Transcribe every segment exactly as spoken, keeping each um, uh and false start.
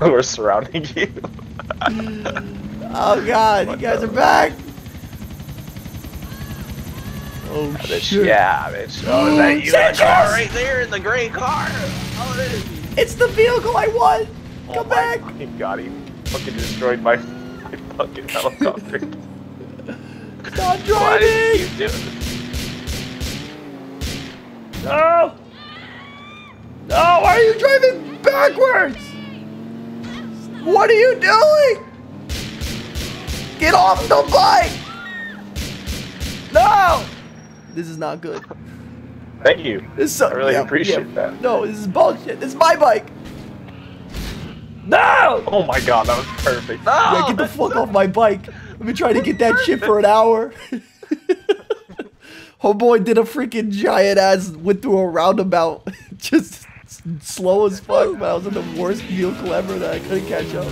We're surrounding you. Oh god, what you guys the... are back! Oh shit. Bitch, yeah, bitch. Oh, is that you in the car right there in the gray car? Oh, it is. It's the vehicle I want! Oh, come back! Oh my god, he fucking destroyed my, my fucking helicopter. Stop driving! Why did you do it? No! No, why are you driving backwards? What are you doing? Get off the bike! No! This is not good. Thank you. This so I really yeah, appreciate yeah. that. No, this is bullshit. This is my bike. No! Oh my god, that was perfect. No, yeah, get the fuck off my bike. I've been trying to get that shit for an hour. Homeboy did a freaking giant ass, went through a roundabout. Just slow as fuck, but I was in the worst vehicle ever that I couldn't catch up.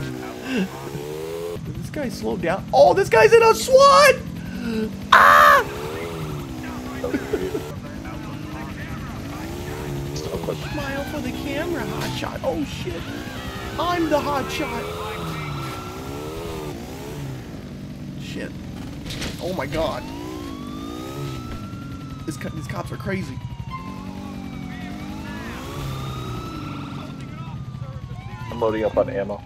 This guy slowed down. Oh, this guy's in a SWAT! Ah! Smile for the camera, hot shot. Oh shit! I'm the hot shot. Shit! Oh my god! This co these cops are crazy. I'm loading up on ammo.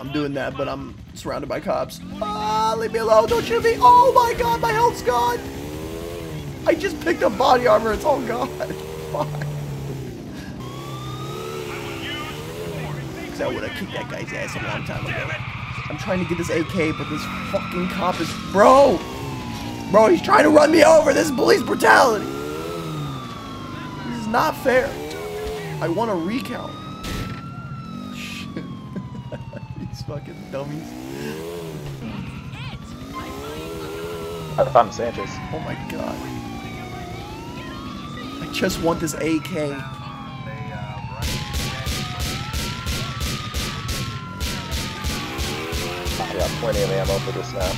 I'm doing that, but I'm surrounded by cops. Ah, leave me alone, don't shoot me. Oh my god, my health's gone. I just picked up body armor, it's all gone. Fuck. Because I would have kicked that guy's ass a long time ago. I'm trying to get this A K, but this fucking cop is... Bro! Bro, he's trying to run me over. This is police brutality. This is not fair. I want a recount. Shit. These fucking dummies. I found Sanchez. Oh my god. I just want this A K. I got plenty of ammo for this now.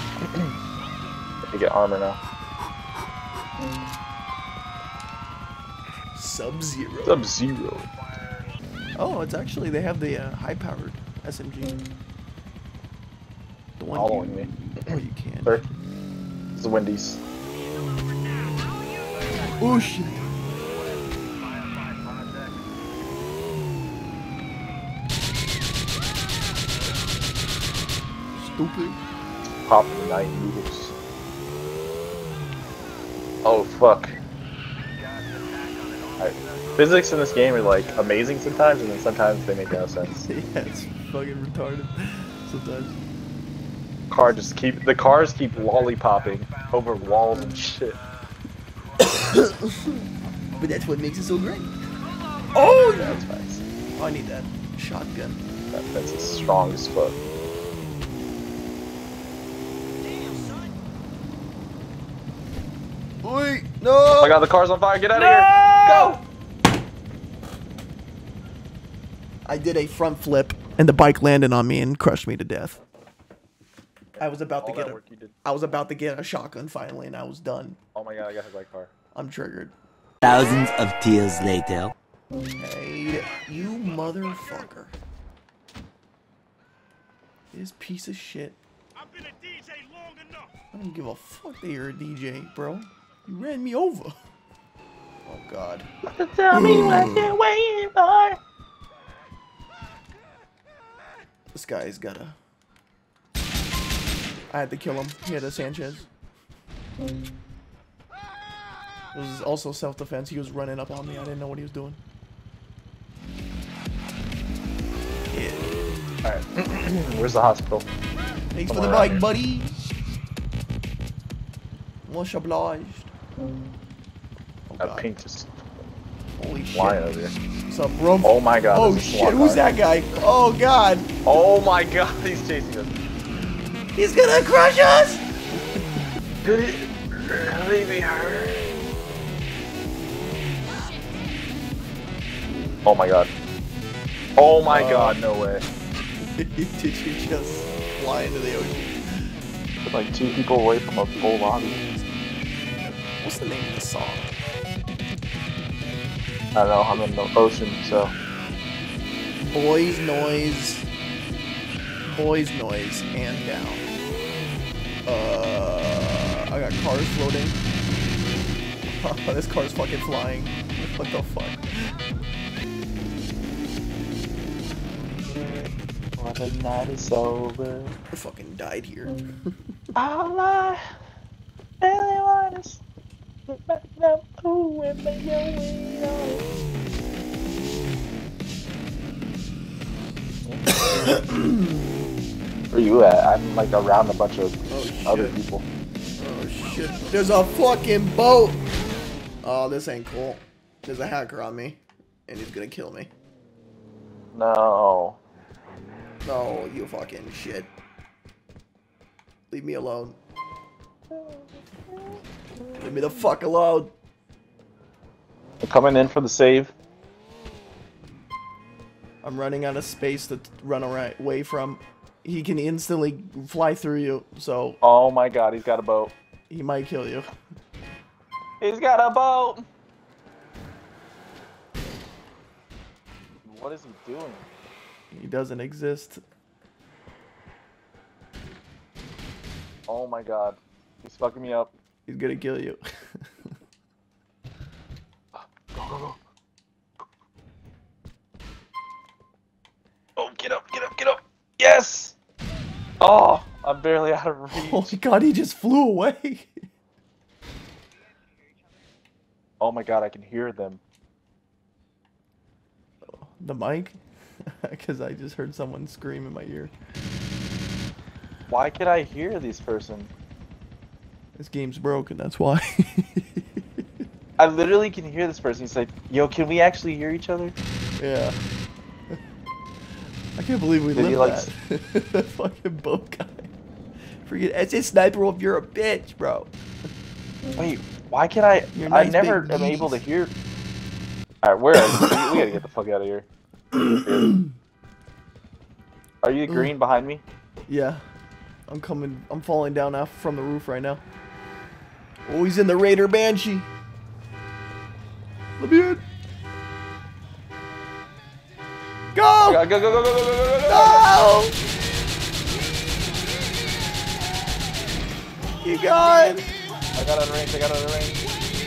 I can get armor now. Sub-Zero. Sub-Zero. Oh, it's actually, they have the uh, high-powered S M G. The one Following you, me. Oh, you can't. Sure. It's the Wendy's. Oh, shit. Stupid. Pop nine noodles. Oh, fuck. Physics in this game are like amazing sometimes, and then sometimes they make no sense. Yeah, it's fucking retarded sometimes. Car just keep the cars keep lollipopping over walls and shit. But that's what makes it so great. Oh, yeah, that's nice. Oh, I need that shotgun. That fence is strong as fuck. Damn, son. Oi, no! Oh my god, the car's on fire! Get out no! of here! Go! I did a front flip, and the bike landed on me and crushed me to death. I was about All to get a, I was about to get a shotgun finally, and I was done. Oh my god, I got hit by a car. I'm triggered. Thousands of tears later. Hey, you motherfucker! This piece of shit. I've been a D J long enough. I don't give a fuck that you're a D J, bro. You ran me over. Oh god. Tell me what you're waiting for. This guy's got a... I had to kill him. He had a Sanchez. It was also self-defense. He was running up on me. I didn't know what he was doing. Yeah. Alright. Where's the hospital? Thanks Somewhere for the bike, here. buddy. Much obliged. Oh, that pink just... Holy shit. Why over here? What's up, bro? Oh my god. Oh shit, who's that guy? Oh god. Oh my god, he's chasing us. He's gonna crush us! Could it really be her? Oh my god. Oh my uh, god, no way. Did you just fly into the ocean? We're like two people away from a full lobby. What's the name of the song? I don't know, I'm in the ocean, so Boys noise. Boys noise and down. Uh, I got cars floating. This car's fucking flying. What the fuck? Well, the night is over. I fucking died here. All I really want is to make them cool and make your wheel. Where you at? I'm like around a bunch of oh, other shit. people. Oh shit. There's a fucking boat! Oh, this ain't cool. There's a hacker on me, and he's gonna kill me. No. No, you fucking shit. Leave me alone. Leave me the fuck alone. I'm coming in for the save. I'm running out of space to run away from. He can instantly fly through you, so... Oh my god, he's got a boat. He might kill you. He's got a boat! What is he doing? He doesn't exist. Oh my god. He's fucking me up. He's gonna kill you. Go, go, go. Oh, get up, get up, get up! Yes! Oh, I'm barely out of reach. Oh my god, he just flew away! Oh my god, I can hear them. The mic? Because I just heard someone scream in my ear. Why can I hear this person? This game's broken, that's why. I literally can hear this person. He's like, yo, can we actually hear each other? Yeah. I can't believe we live like that. That fucking boat guy. Forget it. It's a sniper if you're a bitch, bro. Wait. Why can't I? Nice I never am geez. able to hear. Alright, where are you? We gotta get the fuck out of here. Are you green behind me? Yeah. I'm coming. I'm falling down off from the roof right now. Oh, he's in the Raider Banshee. Let me in. Go! Go, go, go, go, go, go, go, go, go! No! You guys! I got out of range, I got out of range.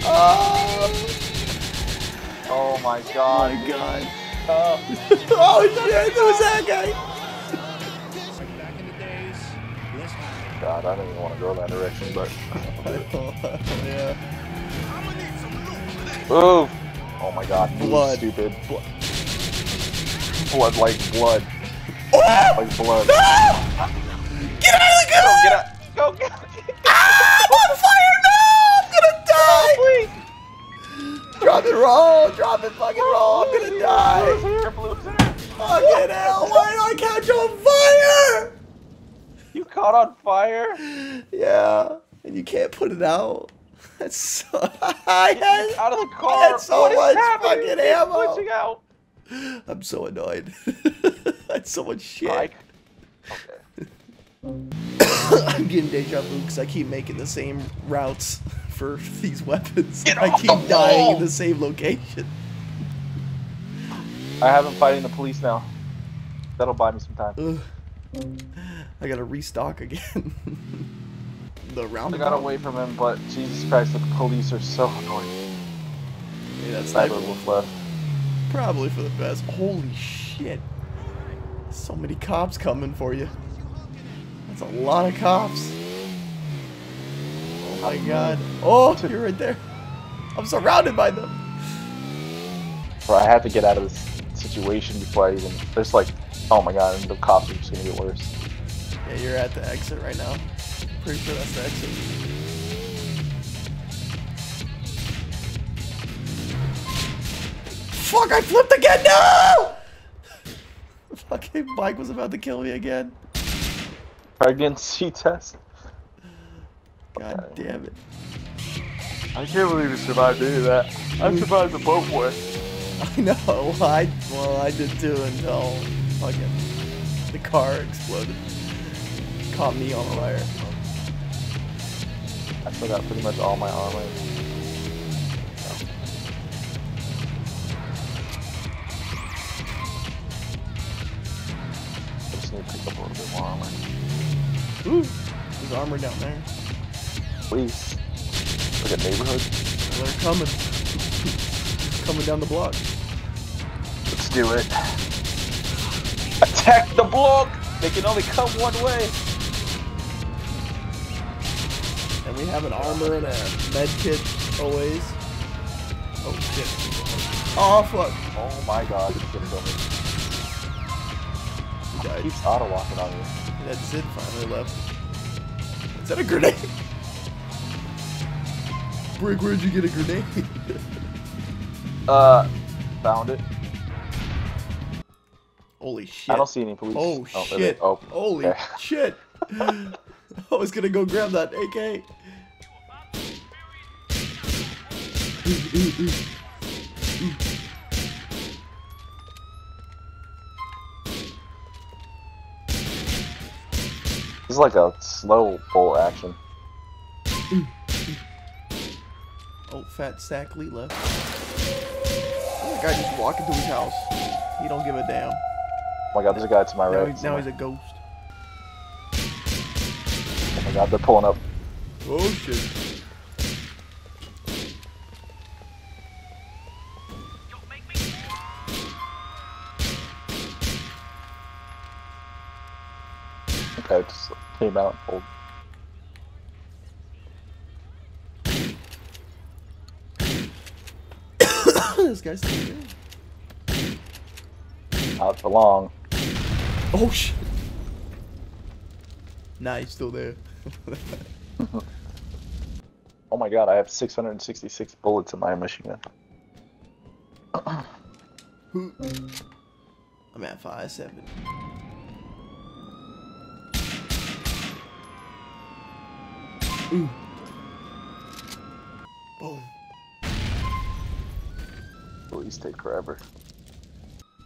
Oh! Oh my god. Oh my god. Oh, oh shit, who's that guy? God, I don't even want to go that direction, but... yeah. Ooh! Oh my god, blood. Stupid. Blood. Blood like blood. Oh! Like blood. No! Get out of the car! Get out! Go, get out! Ah, I'm on fire! Drop it roll! Drop it fucking roll! I'm gonna die! Fucking hell! Why did I catch on fire? You caught on fire? Yeah. And you can't put it out. That's so... I had, out of the car! I had so what much fucking ammo! Out. I'm so annoyed. That's so much shit. I... Okay. I'm getting deja vu because I keep making the same routes for these weapons. I keep dying in the same location. I haven't fighting the police now. That'll buy me some time. Ugh. I gotta restock again. The round. I got away from him, but Jesus Christ, the police are so annoying. Yeah, that's Sniper Wolf left. Probably for the best. Holy shit! So many cops coming for you. That's a lot of cops. Oh my god. Oh, you're right there. I'm surrounded by them. Bro, I have to get out of this situation before I even... There's like... Oh my god, the cops are just gonna get worse. Yeah, you're at the exit right now. Pretty sure that's the exit. Fuck, I flipped again! No! The fucking bike was about to kill me again. Pregnancy test. God damn it. I can't believe you survived any of that. I survived the boat boy. I know. I Well, I did too until fucking the car exploded. Caught me on fire. I still got pretty much all my armor. We'll pick up a little bit more armor. Ooh, there's armor down there. Please. Look at neighborhood. They're coming. Coming down the block. Let's do it. Attack the block! They can only come one way. And we have an armor and a med kit always. Oh shit. Oh fuck. Oh my god, it's getting over. He died. He keeps auto walking on you. That Zid finally left. Is that a grenade? Brick, where'd you get a grenade? uh, found it. Holy shit. I don't see any police. Oh, oh shit. Oh, holy okay. shit. I was gonna go grab that A K. This is like a slow bolt action. Oh, fat sack Lee left. That guy just walking through his house. He don't give a damn. Oh my god, there's a guy to my now right. He's, now he's a ghost. Oh my god, they're pulling up. Oh shit. Okay, just came out and pulled. This guy's still here. Not for long. Oh shit. Nah, he's still there. Oh my god, I have six hundred sixty-six bullets in my machine gun. I'm at five seven. Ooh. Boom. Police take forever.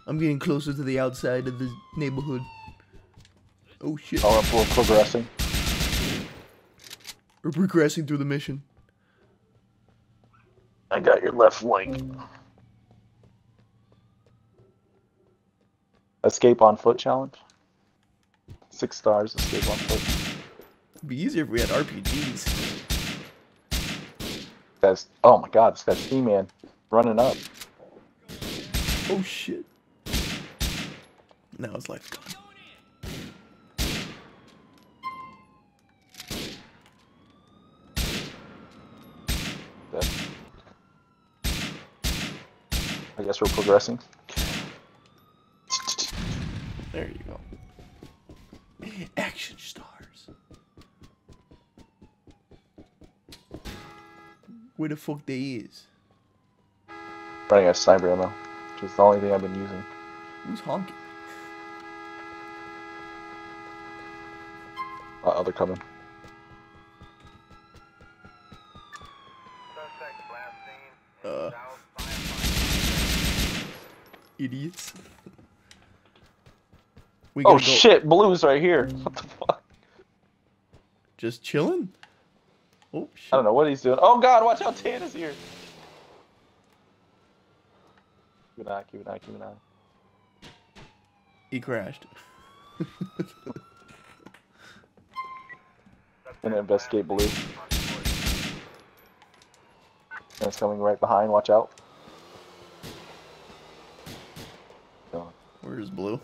I'm getting closer to the outside of the neighborhood. Oh shit. Oh, we're progressing. We're progressing through the mission. I got your left flank. Escape on foot challenge. Six stars, escape on foot. It'd be easier if we had R P Gs. That's, oh my god, it's that He-Man running up. Oh shit. Now his life's gone. Yeah. I guess we're progressing. There you go. Action stars. Where the fuck they is? Running out of sniper ammo. It's the only thing I've been using. Who's honking? Uh oh, they're coming. Uh. Idiots. We oh go. Shit, blue's right here. What the fuck? Just chilling? Oh shit. I don't know what he's doing. Oh god, watch out, Tana's here. Keep an eye, keep an eye, keep an eye. He crashed. Gonna investigate blue. And it's coming right behind, watch out. Where's blue?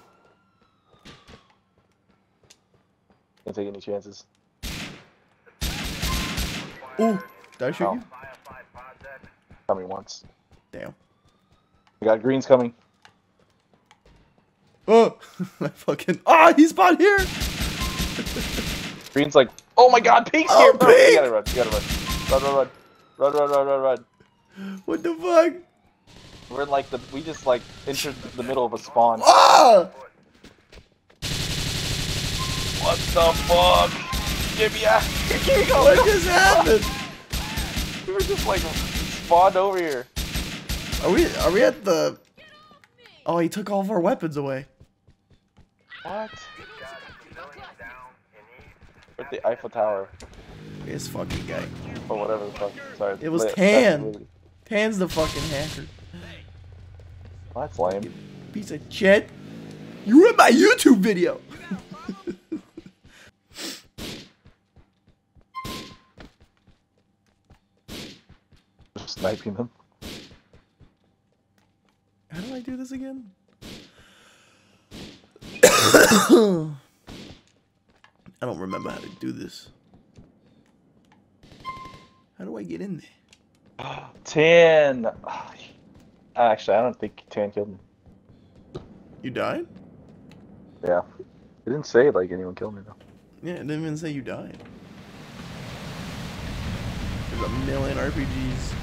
Can't take any chances. Ooh! Did I shoot oh. you? Coming once. Damn. We got greens coming. Oh! I fucking. Ah! Oh, he's spot here! Green's like. Oh my god, Pink's oh, here, bro! Pink. You gotta run, you gotta run. Run, run, run. Run, run, run, run, run. What the fuck? We're in like the. We just like entered the middle of a spawn. Ah! What the fuck? Get me out of here! What just happened? We were just like spawned over here. Are we are we at the Oh, he took all of our weapons away. What? We're at the Eiffel Tower. This fucking guy. Or whatever the fuck. Sorry. It was Tan. Tan's the fucking hacker. That's lame. Piece of shit. You ruined my YouTube video! Sniping him. How do I do this again? I don't remember how to do this. How do I get in there? Tan! Actually, I don't think Tan killed me. You died? Yeah. It didn't say like anyone killed me though. Yeah, it didn't even say you died. There's a million R P Gs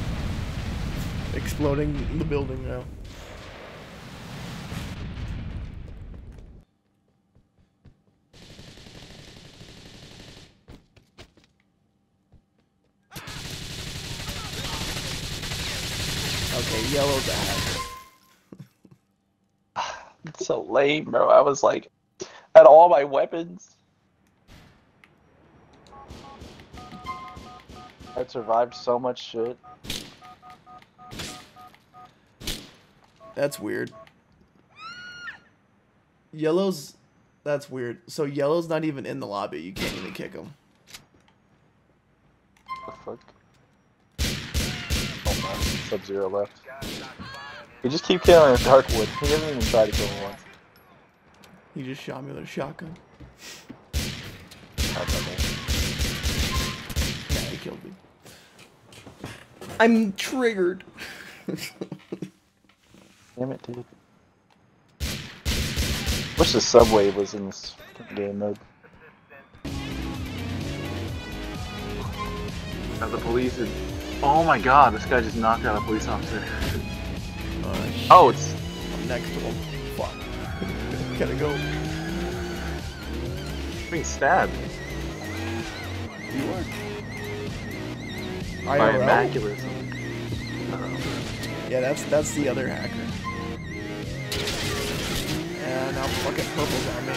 exploding the building now. Okay, yellow bag. It's so lame, bro. I was like, at all my weapons. I'd survived so much shit. That's weird. Yellow's... That's weird. So Yellow's not even in the lobby. You can't even kick him. What the fuck? Oh man, Sub-Zero left. You just keep killing Darkwood. He doesn't even try to kill him once. You just shot me with a shotgun. Yeah, he killed me. I'm triggered. Damn it, dude. Wish the subway was in this game mode. Now the police is... Oh my god, this guy just knocked out a police officer. Uh, oh, it's... I'm next to him. Fuck. Gotta go. I'm being stabbed. You are. By I R L? Immaculate. Yeah, that's that's the other hacker. And now fucking purple's on me.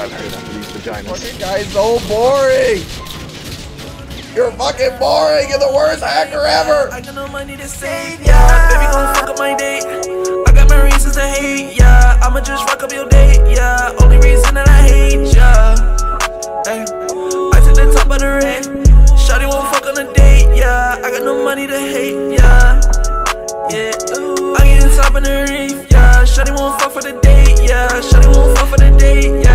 I've heard of these vaginas. Fucking guy's so boring! You're fucking boring! You're the worst hacker ever! I got no money to save, yeah. Baby, gon' fuck up my date. I got my reasons to hate, yeah. I'ma just rock up your date, yeah. Only reason that I hate, yeah. Hey, I took the top of the red. Shawty won't fuck on a date, yeah. I got no money to hate, yeah. Yeah, I get the top of the reef, yeah. Shawty won't fuck for the date, yeah. Shawty won't fuck for the date, yeah.